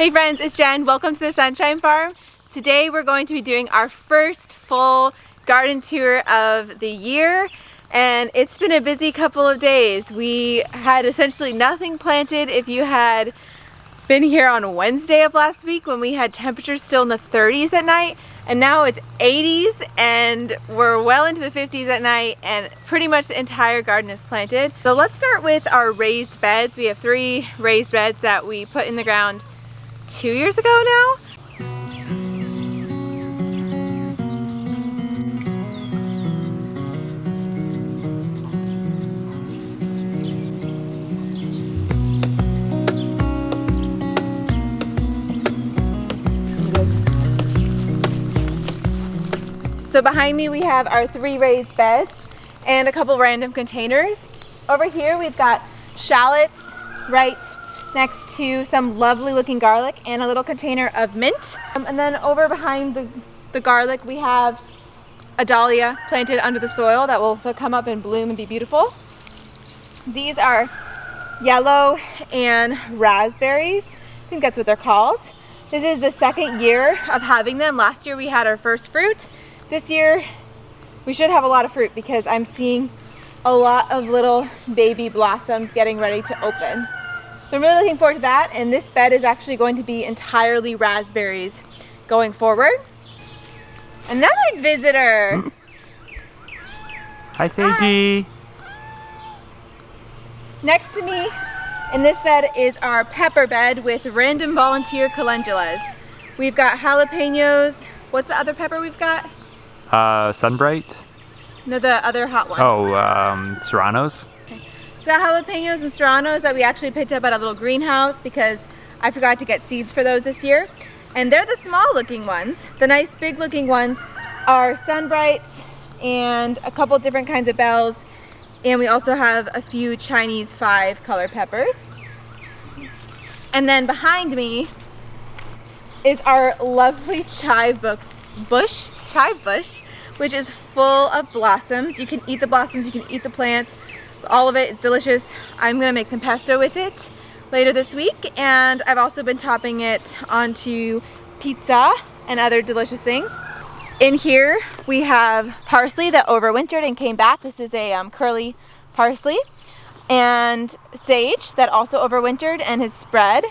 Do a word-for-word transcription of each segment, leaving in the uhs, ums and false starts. Hey friends, it's Jen. Welcome to the Sunshine Farm. Today we're going to be doing our first full garden tour of the year, and it's been a busy couple of days. We had essentially nothing planted. If you had been here on Wednesday of last week when we had temperatures still in the thirties at night, and now it's eighties and we're well into the fifties at night, and pretty much the entire garden is planted. So let's start with our raised beds. We have three raised beds that we put in the ground two years ago now. So behind me we have our three raised beds and a couple random containers. Over here we've got shallots right next to some lovely looking garlic and a little container of mint. Um, and then over behind the, the garlic we have a dahlia planted under the soil that will come up and bloom and be beautiful. These are yellow and raspberries. I think that's what they're called. This is the second year of having them. Last year we had our first fruit. This year, we should have a lot of fruit because I'm seeing a lot of little baby blossoms getting ready to open. So I'm really looking forward to that, and this bed is actually going to be entirely raspberries going forward. Another visitor! Hi, Sagey! Next to me in this bed is our pepper bed with random volunteer calendulas. We've got jalapenos. What's the other pepper we've got? Uh, Sunbrite? No, the other hot one. Oh, um, Serranos. Okay. We got jalapenos and Serranos that we actually picked up at a little greenhouse because I forgot to get seeds for those this year. And they're the small looking ones. The nice big looking ones are Sunbrites and a couple different kinds of bells. And we also have a few Chinese five color peppers. And then behind me is our lovely chive book bush. chive bush, which is full of blossoms. You can eat the blossoms, you can eat the plants, all of it, it's delicious. I'm gonna make some pesto with it later this week, and I've also been topping it onto pizza and other delicious things. In here, we have parsley that overwintered and came back. This is a um, curly parsley, and sage that also overwintered and has spread.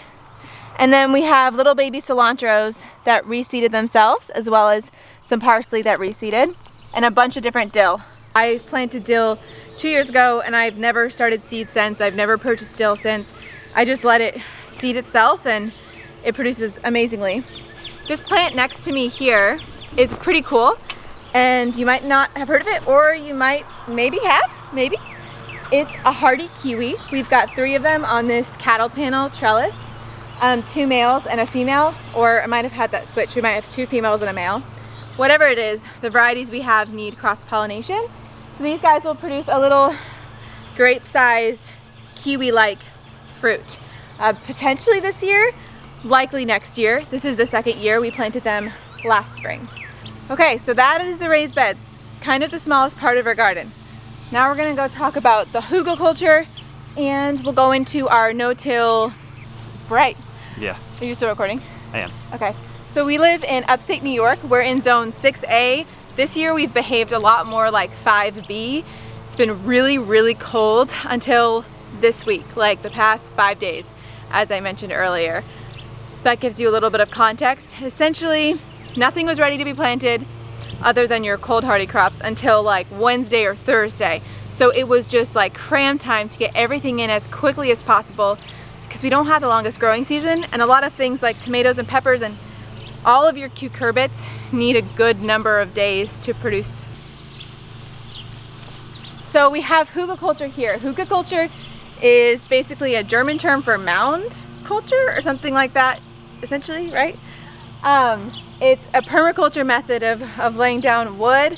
And then we have little baby cilantros that reseeded themselves, as well as some parsley that reseeded, and a bunch of different dill. I planted dill two years ago and I've never started seed since. I've never purchased dill since. I just let it seed itself and it produces amazingly. This plant next to me here is pretty cool, and you might not have heard of it, or you might maybe have, maybe. It's a hardy kiwi. We've got three of them on this cattle panel trellis, um, two males and a female, or I might have had that switch. We might have two females and a male. Whatever it is, the varieties we have need cross-pollination. So these guys will produce a little grape-sized, kiwi-like fruit. Uh, potentially this year, likely next year. This is the second year. We planted them last spring. Okay, so that is the raised beds, kind of the smallest part of our garden. Now we're gonna go talk about the Hugelkultur, and we'll go into our no-till, right? Yeah. Are you still recording? I am. Okay. So we live in upstate New York. We're in zone six A. This year we've behaved a lot more like five B. It's been really, really cold until this week, like the past five days, as I mentioned earlier. So that gives you a little bit of context. Essentially, nothing was ready to be planted other than your cold hardy crops until like Wednesday or Thursday. So it was just like cram time to get everything in as quickly as possible because we don't have the longest growing season, and a lot of things like tomatoes and peppers and all of your cucurbits need a good number of days to produce. So we have Hugelkultur here. Hugelkultur is basically a German term for mound culture or something like that, essentially, right? Um, it's a permaculture method of, of laying down wood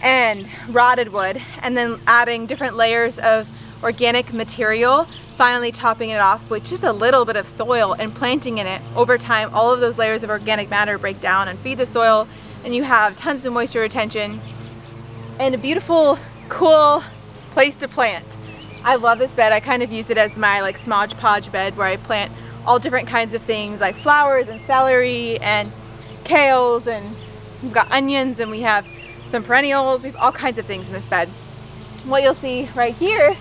and rotted wood and then adding different layers of organic material, finally topping it off with just a little bit of soil and planting in it. Over time, all of those layers of organic matter break down and feed the soil, and you have tons of moisture retention and a beautiful, cool place to plant. I love this bed. I kind of use it as my like smodge podge bed where I plant all different kinds of things like flowers and celery and kales, and we've got onions, and we have some perennials. We have all kinds of things in this bed. What you'll see right here,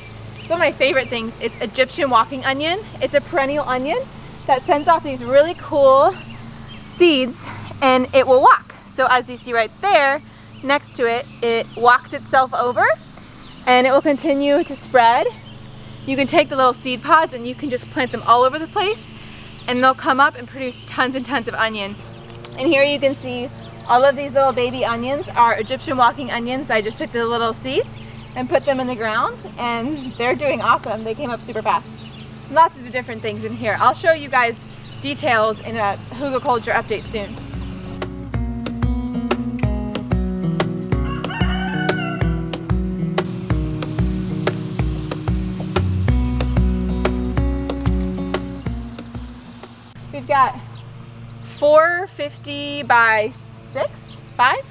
some of my favorite things, it's Egyptian walking onion. It's a perennial onion that sends off these really cool seeds, and it will walk. So as you see right there, next to it, it walked itself over, and it will continue to spread. You can take the little seed pods and you can just plant them all over the place, and they'll come up and produce tons and tons of onion. And here you can see all of these little baby onions are Egyptian walking onions. I just took the little seeds and put them in the ground, and they're doing awesome. They came up super fast. Lots of different things in here. I'll show you guys details in a Hugelkultur update soon. We've got four fifty by six, five?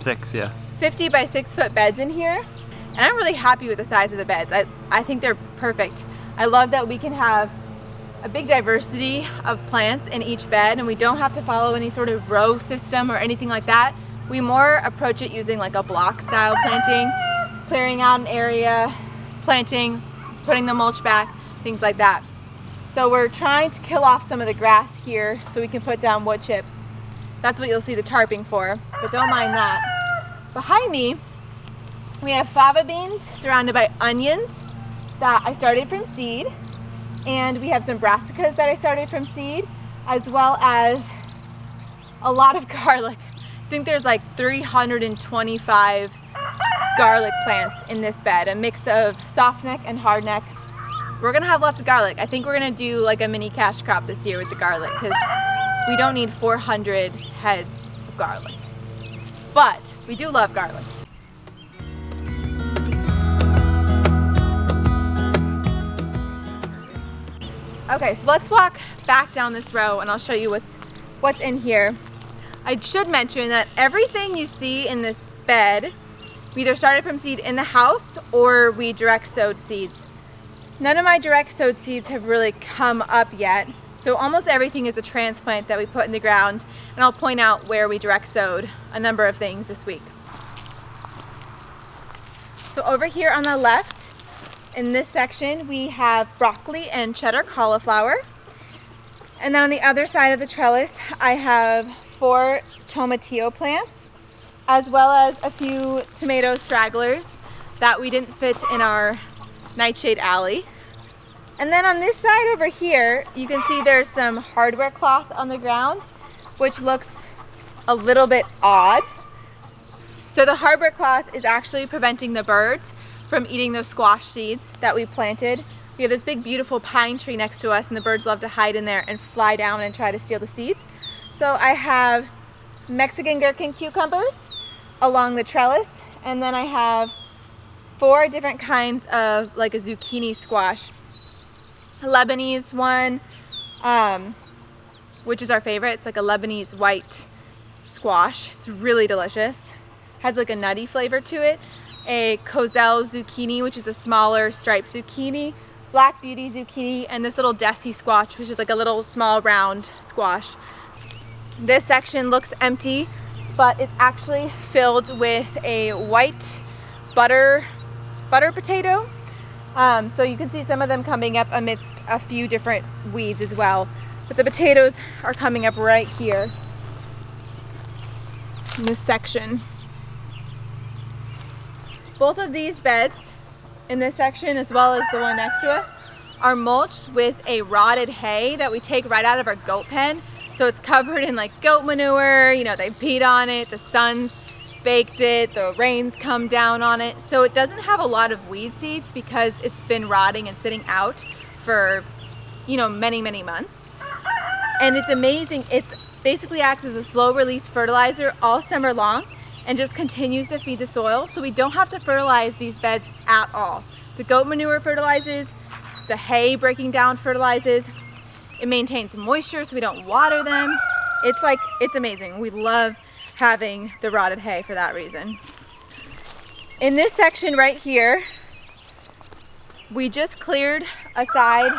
Six, yeah. fifty by six foot beds in here. And I'm really happy with the size of the beds. I, I think they're perfect. I love that we can have a big diversity of plants in each bed, and we don't have to follow any sort of row system or anything like that. We more approach it using like a block style planting, clearing out an area, planting, putting the mulch back, things like that. So we're trying to kill off some of the grass here so we can put down wood chips. That's what you'll see the tarping for, but don't mind that. Behind me, we have fava beans surrounded by onions that I started from seed. And we have some brassicas that I started from seed, as well as a lot of garlic. I think there's like three hundred twenty-five garlic plants in this bed, a mix of soft neck and hard neck. We're gonna have lots of garlic. I think we're gonna do like a mini cash crop this year with the garlic, because we don't need four hundred heads of garlic. But we do love garlic. Okay, so let's walk back down this row and I'll show you what's what's in here. I should mention that everything you see in this bed, we either started from seed in the house or we direct sowed seeds. None of my direct sowed seeds have really come up yet. So almost everything is a transplant that we put in the ground, and I'll point out where we direct sowed a number of things this week. So over here on the left, in this section, we have broccoli and cheddar cauliflower. And then on the other side of the trellis, I have four tomatillo plants, as well as a few tomato stragglers that we didn't fit in our nightshade alley. And then on this side over here, you can see there's some hardware cloth on the ground, which looks a little bit odd. So the hardware cloth is actually preventing the birds from eating those squash seeds that we planted. We have this big beautiful pine tree next to us, and the birds love to hide in there and fly down and try to steal the seeds. So I have Mexican gherkin cucumbers along the trellis, and then I have four different kinds of like a zucchini squash. A Lebanese one, um, which is our favorite. It's like a Lebanese white squash. It's really delicious. Has like a nutty flavor to it. A Cozelle zucchini, which is a smaller striped zucchini, Black Beauty zucchini, and this little Desi squash, which is like a little small round squash. This section looks empty, but it's actually filled with a white butter butter potato. Um, so you can see some of them coming up amidst a few different weeds as well. But the potatoes are coming up right here in this section. Both of these beds in this section, as well as the one next to us, are mulched with a rotted hay that we take right out of our goat pen. So it's covered in like goat manure, you know, they peed on it, the sun's baked it, the rain's come down on it. So it doesn't have a lot of weed seeds because it's been rotting and sitting out for, you know, many, many months. And it's amazing. It's basically acts as a slow release fertilizer all summer long, and just continues to feed the soil, so we don't have to fertilize these beds at all. The goat manure fertilizes, the hay breaking down fertilizes, it maintains moisture so we don't water them. It's like, it's amazing. We love having the rotted hay for that reason. In this section right here, we just cleared aside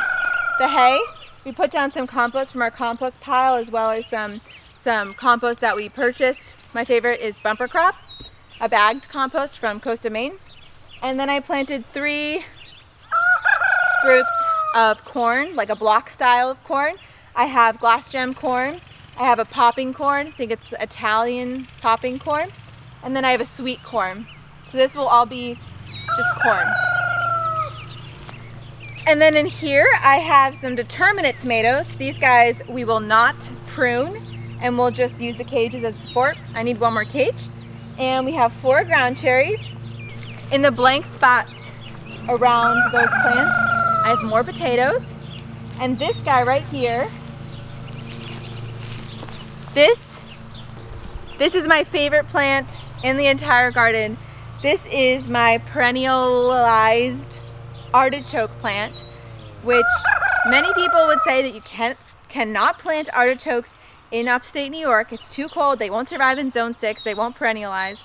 the hay We put down some compost from our compost pile, as well as some, some compost that we purchased. My favorite is Bumper Crop, a bagged compost from Costa Maine. And then I planted three groups of corn, like a block style of corn. I have glass gem corn, I have a popping corn, I think it's Italian popping corn, and then I have a sweet corn. So this will all be just corn. And then in here I have some determinate tomatoes. These guys we will not prune, and we'll just use the cages as support. I need one more cage. And we have four ground cherries. In the blank spots around those plants, I have more potatoes. And this guy right here, this, this is my favorite plant in the entire garden. This is my perennialized artichoke plant, which many people would say that you can, cannot plant artichokes in upstate New York. It's too cold, they won't survive in zone six, they won't perennialize.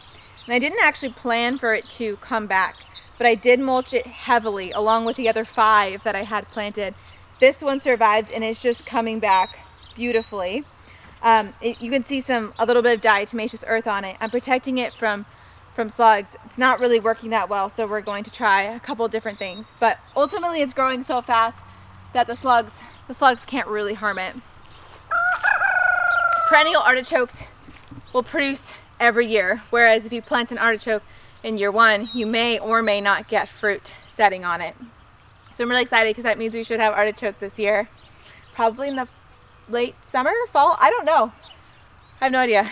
And I didn't actually plan for it to come back, but I did mulch it heavily along with the other five that I had planted. This one survived and it's just coming back beautifully. Um, it, you can see some a little bit of diatomaceous earth on it. I'm protecting it from, from slugs. It's not really working that well, so we're going to try a couple different things. But ultimately it's growing so fast that the slugs, the slugs can't really harm it. Perennial artichokes will produce every year, whereas if you plant an artichoke in year one, you may or may not get fruit setting on it. So I'm really excited because that means we should have artichokes this year. Probably in the late summer, fall, I don't know. I have no idea.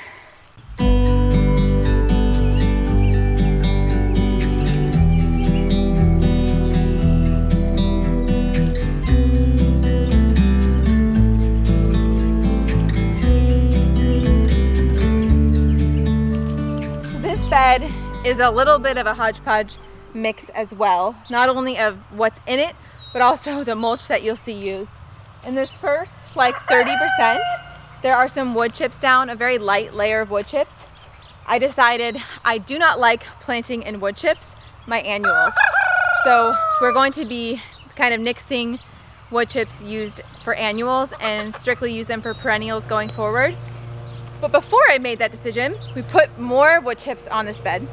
Bed is a little bit of a hodgepodge mix as well, not only of what's in it, but also the mulch that you'll see used. In this first like thirty percent, there are some wood chips down, a very light layer of wood chips. I decided I do not like planting in wood chips my annuals. So we're going to be kind of nixing wood chips used for annuals and strictly use them for perennials going forward. But before I made that decision, we put more wood chips on this bed.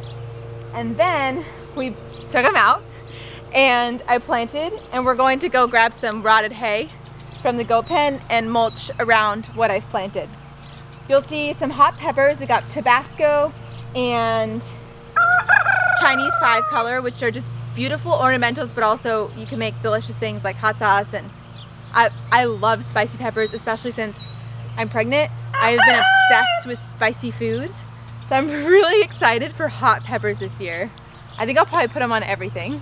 And then we took them out and I planted, and we're going to go grab some rotted hay from the go pen and mulch around what I've planted. You'll see some hot peppers. We got Tabasco and Chinese five color, which are just beautiful ornamentals, but also you can make delicious things like hot sauce. And I, I love spicy peppers, especially since I'm pregnant. I've been obsessed with spicy foods, so I'm really excited for hot peppers this year. I think I'll probably put them on everything.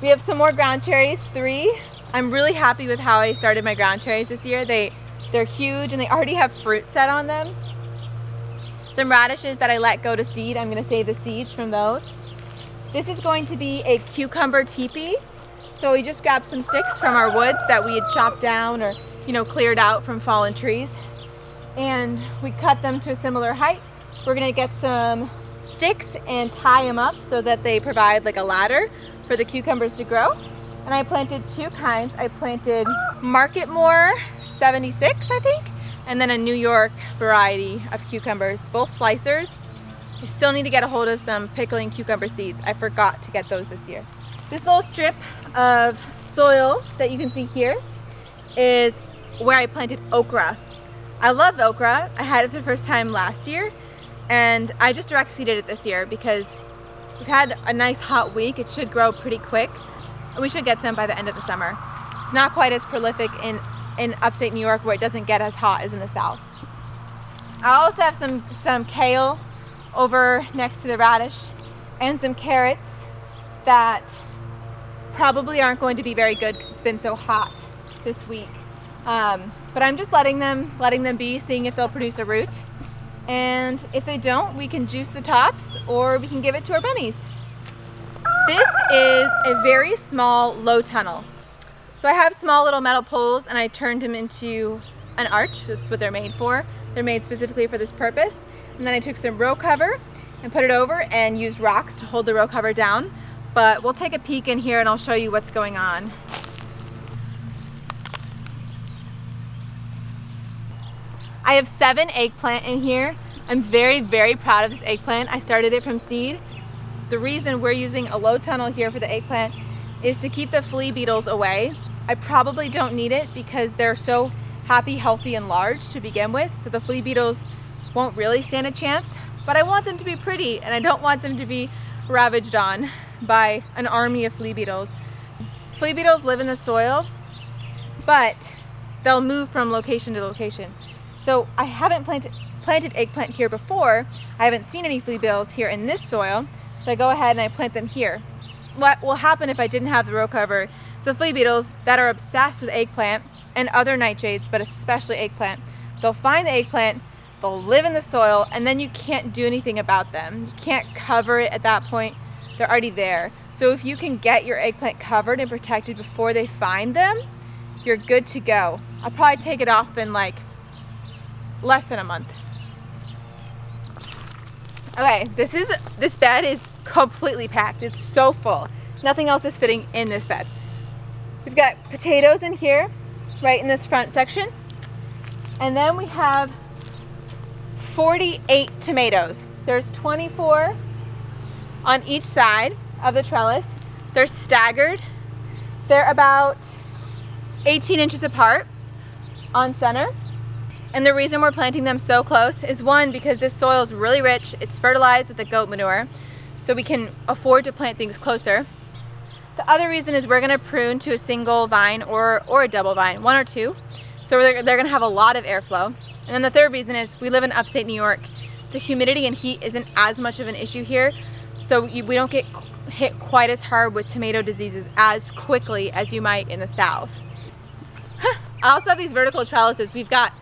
We have some more ground cherries, three. I'm really happy with how I started my ground cherries this year. They, they're huge and they already have fruit set on them. Some radishes that I let go to seed. I'm gonna save the seeds from those. This is going to be a cucumber teepee. So we just grabbed some sticks from our woods that we had chopped down or, you know, cleared out from fallen trees, and we cut them to a similar height. We're gonna get some sticks and tie them up so that they provide like a ladder for the cucumbers to grow. And I planted two kinds. I planted Marketmore seventy-six, I think, and then a New York variety of cucumbers, both slicers. I still need to get a hold of some pickling cucumber seeds. I forgot to get those this year. This little strip of soil that you can see here is where I planted okra. I love okra. I had it for the first time last year, and I just direct seeded it this year because we've had a nice hot week. It should grow pretty quick. We should get some by the end of the summer. It's not quite as prolific in, in upstate New York where it doesn't get as hot as in the south. I also have some, some kale over next to the radish and some carrots that probably aren't going to be very good because it's been so hot this week. Um, but I'm just letting them letting them be, seeing if they'll produce a root. And if they don't, we can juice the tops or we can give it to our bunnies. This is a very small low tunnel. So I have small little metal poles and I turned them into an arch. That's what they're made for. They're made specifically for this purpose. And then I took some row cover and put it over and used rocks to hold the row cover down. But we'll take a peek in here and I'll show you what's going on. I have seven eggplant in here. I'm very, very proud of this eggplant. I started it from seed. The reason we're using a low tunnel here for the eggplant is to keep the flea beetles away. I probably don't need it because they're so happy, healthy, and large to begin with, so the flea beetles won't really stand a chance, but I want them to be pretty and I don't want them to be ravaged on by an army of flea beetles. Flea beetles live in the soil, but they'll move from location to location. So I haven't planted, planted eggplant here before. I haven't seen any flea beetles here in this soil, so I go ahead and I plant them here. What will happen if I didn't have the row cover? So flea beetles that are obsessed with eggplant and other nightshades, but especially eggplant, they'll find the eggplant, they'll live in the soil, and then you can't do anything about them. You can't cover it at that point. They're already there. So if you can get your eggplant covered and protected before they find them, you're good to go. I'll probably take it off in like less than a month. Okay, this is this bed is completely packed. It's so full. Nothing else is fitting in this bed. We've got potatoes in here, right in this front section. And then we have forty-eight tomatoes. There's twenty-four on each side of the trellis. They're staggered. They're about eighteen inches apart on center. And the reason we're planting them so close is one, because this soil is really rich. It's fertilized with the goat manure, so we can afford to plant things closer. The other reason is we're gonna prune to a single vine or, or a double vine, one or two. So they're, they're gonna have a lot of airflow. And then the third reason is we live in upstate New York. The humidity and heat isn't as much of an issue here, so you, we don't get hit quite as hard with tomato diseases as quickly as you might in the South. I also have these vertical trellises. We've got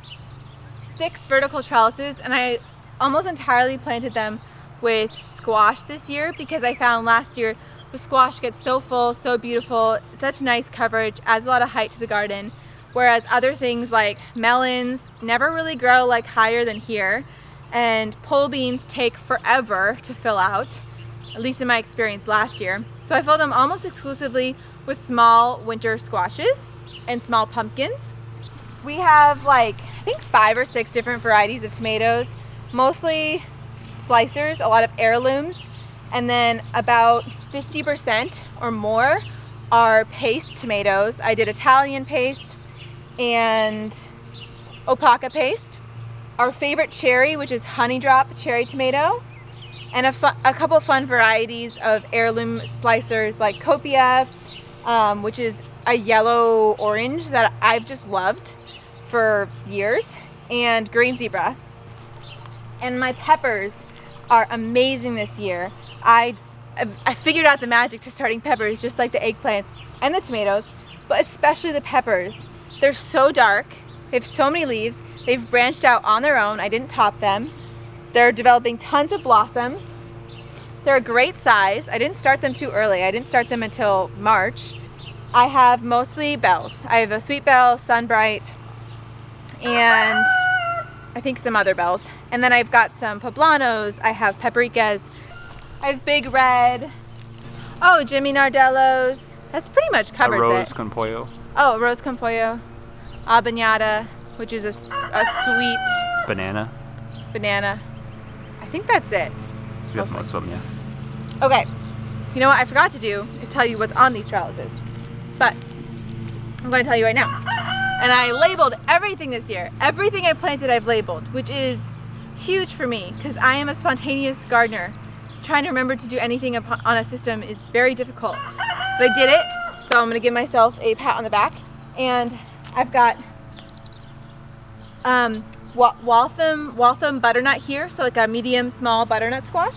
six vertical trellises, and I almost entirely planted them with squash this year because I found last year the squash gets so full, so beautiful, such nice coverage, adds a lot of height to the garden, whereas other things like melons never really grow like higher than here, and pole beans take forever to fill out, at least in my experience last year. So I filled them almost exclusively with small winter squashes and small pumpkins. We have like, I think five or six different varieties of tomatoes, mostly slicers, a lot of heirlooms, and then about fifty percent or more are paste tomatoes. I did Italian paste and opaca paste. Our favorite cherry, which is honey drop cherry tomato, and a, fun, a couple fun varieties of heirloom slicers like copia, um, which is a yellow orange that I've just loved for years, and green zebra. And my peppers are amazing this year. I I figured out the magic to starting peppers, just like the eggplants and the tomatoes, but especially the peppers. They're so dark, they have so many leaves, they've branched out on their own, I didn't top them. They're developing tons of blossoms. They're a great size. I didn't start them too early. I didn't start them until March. I have mostly bells. I have a sweet bell, Sunbrite, and I think some other bells. And then I've got some poblanos, I have paprikas, I have big red. Oh, Jimmy Nardellos. That's pretty much covers it. Arroz con pollo. Oh, arroz con pollo. Abanada, which is a, a sweet banana. Banana. I think that's it. You got most of them, yeah. Okay. You know what I forgot to do is tell you what's on these trellises, but I'm going to tell you right now. And I labeled everything this year. Everything I planted, I've labeled, which is huge for me because I am a spontaneous gardener. Trying to remember to do anything on a system is very difficult, but I did it, so I'm gonna give myself a pat on the back. And I've got um, Waltham, Waltham butternut here, so like a medium small butternut squash.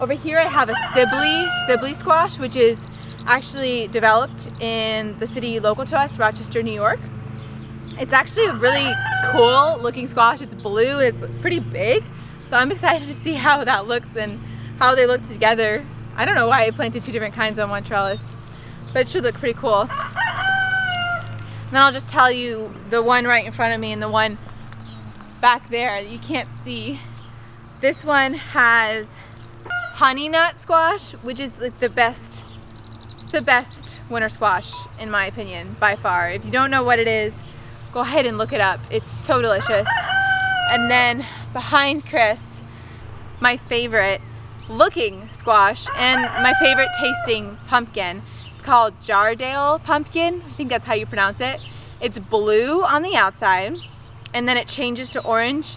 Over here I have a Sibley, Sibley squash, which is actually developed in the city local to us, Rochester, New York. It's actually a really cool looking squash. It's blue, it's pretty big, so I'm excited to see how that looks and how they look together. I don't know why I planted two different kinds on one trellis, but it should look pretty cool. And then I'll just tell you the one right in front of me and the one back there that you can't see. This one has honey nut squash, which is like the best, it's the best winter squash in my opinion by far. If you don't know what it is, go ahead and look it up. It's so delicious. And then behind Chris, my favorite looking squash and my favorite tasting pumpkin. It's called Jarrahdale pumpkin. I think that's how you pronounce it. It's blue on the outside and then it changes to orange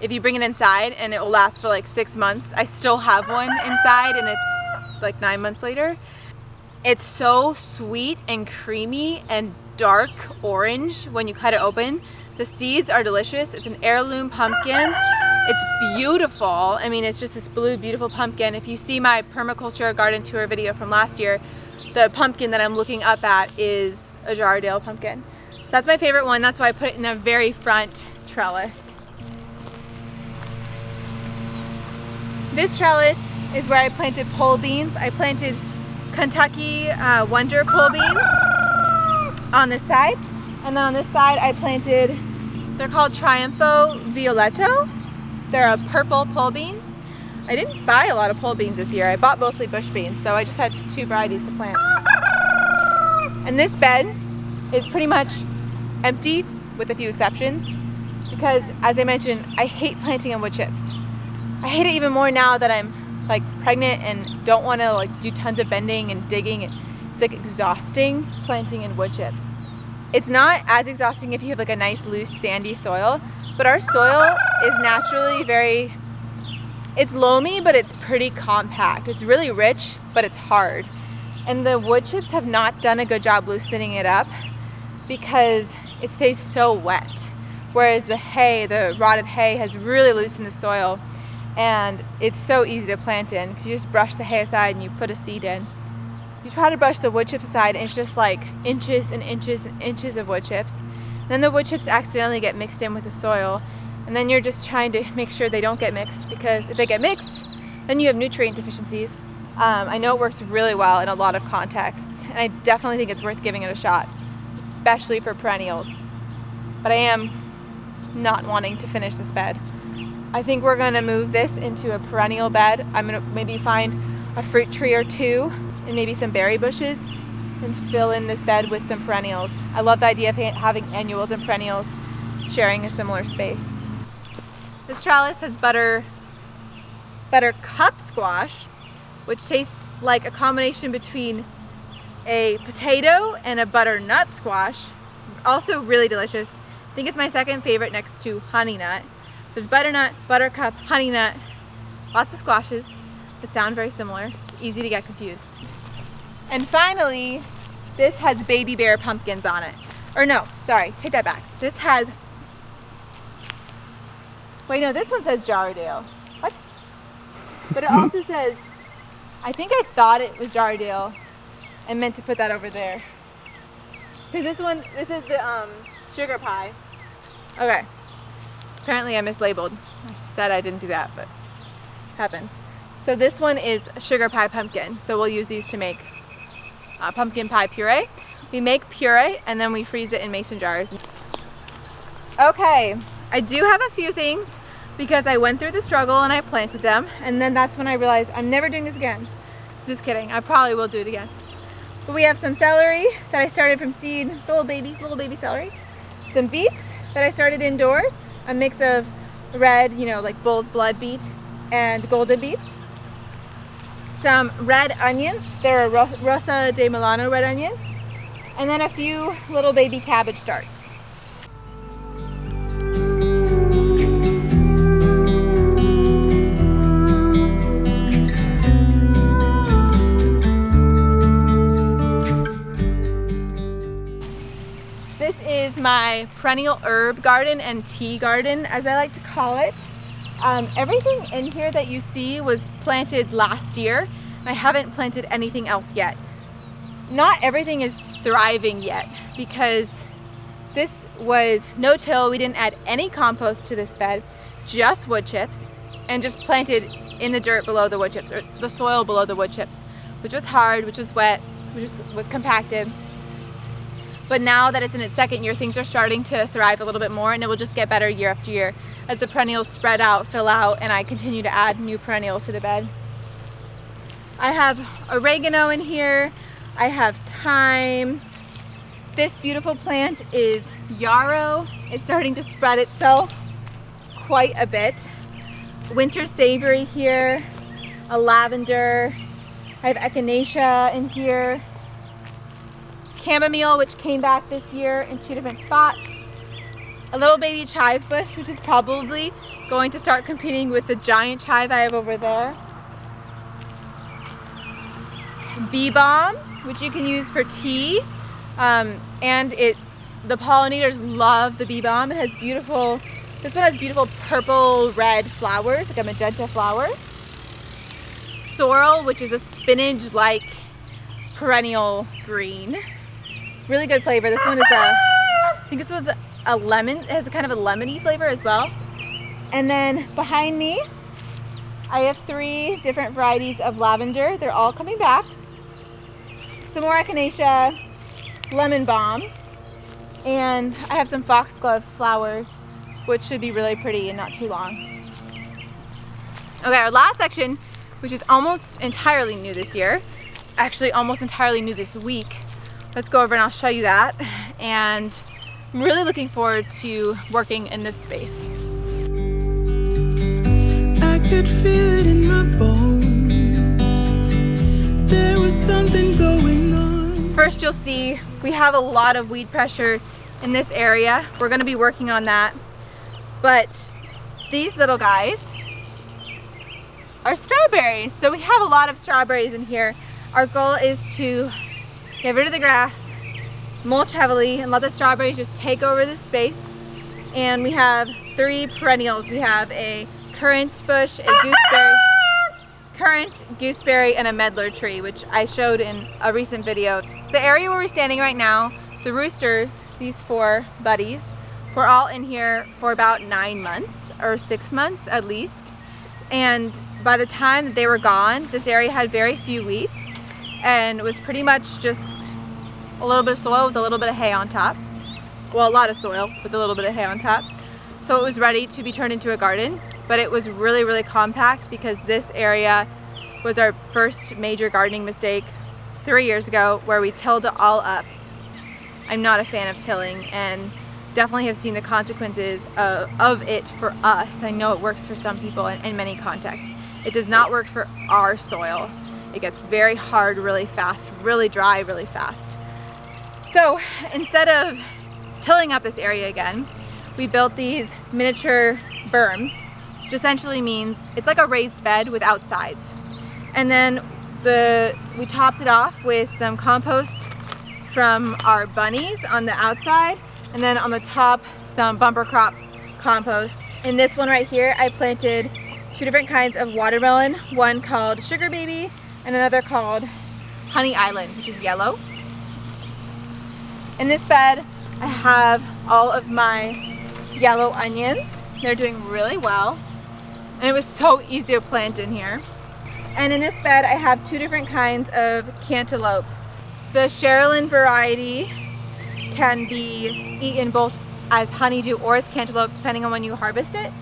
if you bring it inside, and it will last for like six months. I still have one inside and it's like nine months later. It's so sweet and creamy and dark orange when you cut it open. The seeds are delicious. It's an heirloom pumpkin. It's beautiful. I mean, it's just this blue, beautiful pumpkin. If you see my permaculture garden tour video from last year, the pumpkin that I'm looking up at is a Jarrahdale pumpkin. So that's my favorite one. That's why I put it in the very front trellis. This trellis is where I planted pole beans. I planted Kentucky uh, Wonder pole beans on this side. And then on this side I planted, they're called Triunfo Violetto. They're a purple pole bean. I didn't buy a lot of pole beans this year. I bought mostly bush beans, so I just had two varieties to plant. And this bed is pretty much empty with a few exceptions because, as I mentioned, I hate planting on wood chips. I hate it even more now that I'm like pregnant and don't want to like do tons of bending and digging. It's like exhausting planting in wood chips. It's not as exhausting if you have like a nice loose sandy soil, but our soil is naturally very, it's loamy, but it's pretty compact. It's really rich, but it's hard. And the wood chips have not done a good job loosening it up because it stays so wet. Whereas the hay, the rotted hay, has really loosened the soil. And it's so easy to plant in because you just brush the hay aside and you put a seed in. You try to brush the wood chips aside and it's just like inches and inches and inches of wood chips. And then the wood chips accidentally get mixed in with the soil, and then you're just trying to make sure they don't get mixed, because if they get mixed then you have nutrient deficiencies. Um, I know it works really well in a lot of contexts and I definitely think it's worth giving it a shot, especially for perennials. But I am not wanting to finish this bed. I think we're going to move this into a perennial bed. I'm going to maybe find a fruit tree or two and maybe some berry bushes and fill in this bed with some perennials. I love the idea of having annuals and perennials sharing a similar space. This trellis has butter, buttercup squash, which tastes like a combination between a potato and a butternut squash. Also really delicious. I think it's my second favorite next to honey nut. There's butternut, buttercup, honey nut, lots of squashes that sound very similar. It's easy to get confused. And finally, this has baby bear pumpkins on it. Or no, sorry, take that back. This has, wait no, this one says Jarrahdale. What? But it also says, I think I thought it was Jarrahdale and meant to put that over there. Cause this one, this is the um, sugar pie. Okay. Apparently I mislabeled. I said I didn't do that, but it happens. So this one is sugar pie pumpkin. So we'll use these to make uh, pumpkin pie puree. We make puree and then we freeze it in mason jars. Okay, I do have a few things because I went through the struggle and I planted them, and then that's when I realized I'm never doing this again. Just kidding, I probably will do it again. But we have some celery that I started from seed. It's a little baby, little baby celery. Some beets that I started indoors. A mix of red, you know, like bull's blood beet and golden beets. Some red onions. They're a Rosa de Milano red onion. And then a few little baby cabbage starts. This is my perennial herb garden and tea garden, as I like to call it. Um, everything in here that you see was planted last year, and I haven't planted anything else yet. Not everything is thriving yet because this was no-till. We didn't add any compost to this bed, just wood chips, and just planted in the dirt below the wood chips, or the soil below the wood chips, which was hard, which was wet, which was compacted. But now that it's in its second year, things are starting to thrive a little bit more, and it will just get better year after year as the perennials spread out, fill out, and I continue to add new perennials to the bed. I have oregano in here. I have thyme. This beautiful plant is yarrow. It's starting to spread itself quite a bit. Winter savory here, a lavender. I have echinacea in here. Chamomile, which came back this year in two different spots. A little baby chive bush, which is probably going to start competing with the giant chive I have over there. Bee balm, which you can use for tea. Um, and it, the pollinators love the bee balm. It has beautiful, this one has beautiful purple red flowers, like a magenta flower. Sorrel, which is a spinach-like perennial green. Really good flavor. This one is a, I think this was a, a lemon, it has a kind of a lemony flavor as well. And then behind me, I have three different varieties of lavender. They're all coming back. Some more echinacea, lemon balm, and I have some foxglove flowers, which should be really pretty and not too long. Okay, our last section, which is almost entirely new this year, actually almost entirely new this week. Let's go over and I'll show you that. And I'm really looking forward to working in this space. I could feel it in my bones. There was something going on. First, you'll see we have a lot of weed pressure in this area. We're going to be working on that. But these little guys are strawberries. So we have a lot of strawberries in here. Our goal is to get rid of the grass, mulch heavily, and let the strawberries just take over this space. And we have three perennials. We have a currant bush, a gooseberry, currant, gooseberry, and a medlar tree, which I showed in a recent video. So the area where we're standing right now, the roosters, these four buddies, were all in here for about nine months or six months at least. And by the time that they were gone, this area had very few weeds and was pretty much just a little bit of soil with a little bit of hay on top. Well, a lot of soil with a little bit of hay on top. So it was ready to be turned into a garden, but it was really, really compact because this area was our first major gardening mistake three years ago where we tilled it all up. I'm not a fan of tilling and definitely have seen the consequences of, of it for us. I know it works for some people in, in many contexts. It does not work for our soil. It gets very hard really fast, really dry really fast. So instead of tilling up this area again, we built these miniature berms, which essentially means it's like a raised bed without sides. And then the we topped it off with some compost from our bunnies on the outside, and then on the top some bumper crop compost. In this one right here, I planted two different kinds of watermelon, one called Sugar Baby and another called Honey Island, which is yellow. In this bed, I have all of my yellow onions. They're doing really well. And it was so easy to plant in here. And in this bed, I have two different kinds of cantaloupe. The Sherilyn variety can be eaten both as honeydew or as cantaloupe, depending on when you harvest it.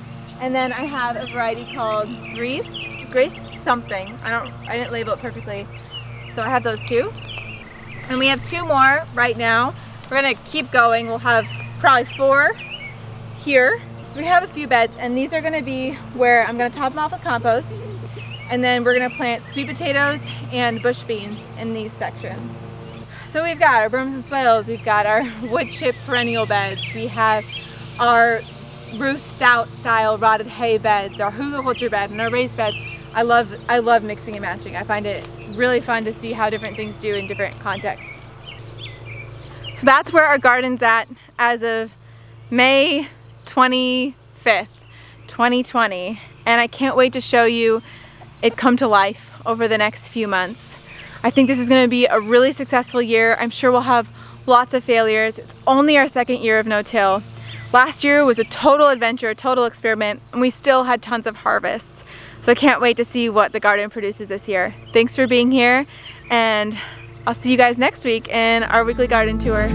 And then I have a variety called Grace, Grace something. I don't, I didn't label it perfectly. So I have those two. And we have two more right now. We're gonna keep going. We'll have probably four here. So we have a few beds, and these are gonna be where I'm gonna top them off with compost, and then we're gonna plant sweet potatoes and bush beans in these sections. So we've got our brooms and swales, we've got our wood chip perennial beds, we have our Ruth Stout style rotted hay beds, our Hugelkultur bed, and our raised beds. I love, I love mixing and matching. I find it really fun to see how different things do in different contexts. So that's where our garden's at as of May twenty-fifth, twenty twenty. And I can't wait to show you it come to life over the next few months. I think this is gonna be a really successful year. I'm sure we'll have lots of failures. It's only our second year of no-till. Last year was a total adventure, a total experiment, and we still had tons of harvests. So I can't wait to see what the garden produces this year. Thanks for being here, and I'll see you guys next week in our weekly garden tour.